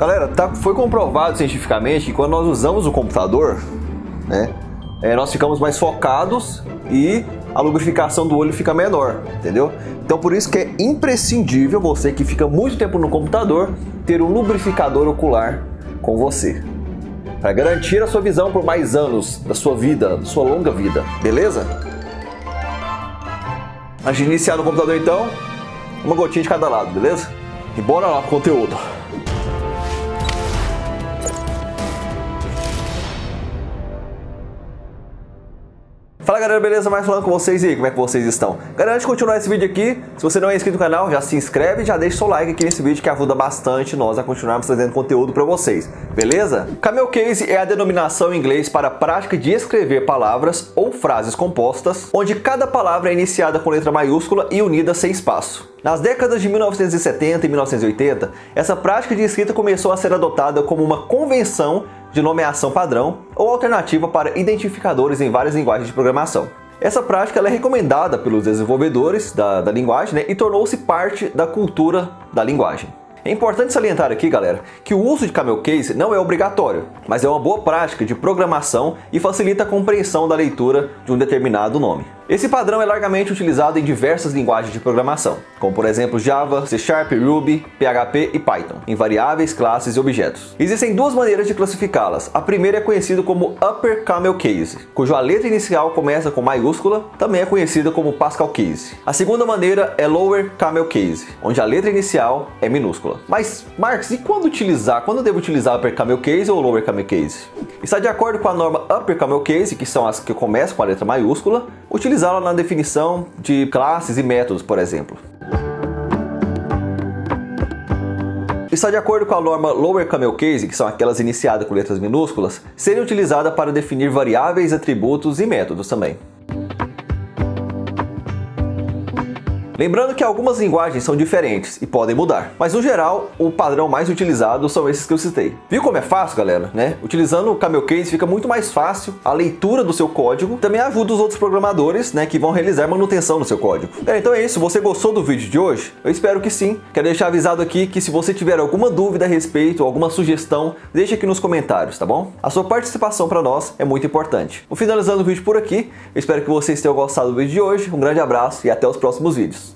Galera, foi comprovado cientificamente que quando nós usamos o computador, né, nós ficamos mais focados e a lubrificação do olho fica menor, entendeu? Então por isso que é imprescindível você que fica muito tempo no computador ter um lubrificador ocular com você, para garantir a sua visão por mais anos da sua vida, da sua longa vida, beleza? Antes de iniciar no computador então, uma gotinha de cada lado, beleza? E bora lá pro conteúdo. Fala galera, beleza? Mais falando com vocês aí, como é que vocês estão? Galera, antes de continuar esse vídeo aqui, se você não é inscrito no canal, já se inscreve e já deixa o seu like aqui nesse vídeo que ajuda bastante nós a continuarmos trazendo conteúdo para vocês, beleza? CamelCase é a denominação em inglês para a prática de escrever palavras ou frases compostas, onde cada palavra é iniciada com letra maiúscula e unida sem espaço. Nas décadas de 1970 e 1980, essa prática de escrita começou a ser adotada como uma convenção de nomeação padrão ou alternativa para identificadores em várias linguagens de programação. Essa prática ela é recomendada pelos desenvolvedores da linguagem, né, e tornou-se parte da cultura da linguagem. É importante salientar aqui, galera, que o uso de CamelCase não é obrigatório, mas é uma boa prática de programação e facilita a compreensão da leitura de um determinado nome. Esse padrão é largamente utilizado em diversas linguagens de programação, como por exemplo Java, C Sharp, Ruby, PHP e Python, em variáveis, classes e objetos. Existem duas maneiras de classificá-las. A primeira é conhecida como UpperCamelCase, cuja letra inicial começa com maiúscula, também é conhecida como Pascal Case. A segunda maneira é lowerCamelCase, onde a letra inicial é minúscula. Mas, Marcos, e quando utilizar? Quando eu devo utilizar UpperCamelCase ou lowerCamelCase? Está de acordo com a norma UpperCamelCase, que são as que começam com a letra maiúscula, utilizá-la na definição de classes e métodos, por exemplo. Está de acordo com a norma lowerCamelCase, que são aquelas iniciadas com letras minúsculas, serem utilizadas para definir variáveis, atributos e métodos também. Lembrando que algumas linguagens são diferentes e podem mudar, mas no geral o padrão mais utilizado são esses que eu citei. Viu como é fácil, galera? Né? Utilizando o CamelCase fica muito mais fácil a leitura do seu código, também ajuda os outros programadores, né, que vão realizar manutenção no seu código. Galera, então é isso, você gostou do vídeo de hoje? Eu espero que sim. Quero deixar avisado aqui que se você tiver alguma dúvida a respeito, alguma sugestão, deixa aqui nos comentários, tá bom? A sua participação para nós é muito importante. Vou finalizando o vídeo por aqui, eu espero que vocês tenham gostado do vídeo de hoje, um grande abraço e até os próximos vídeos.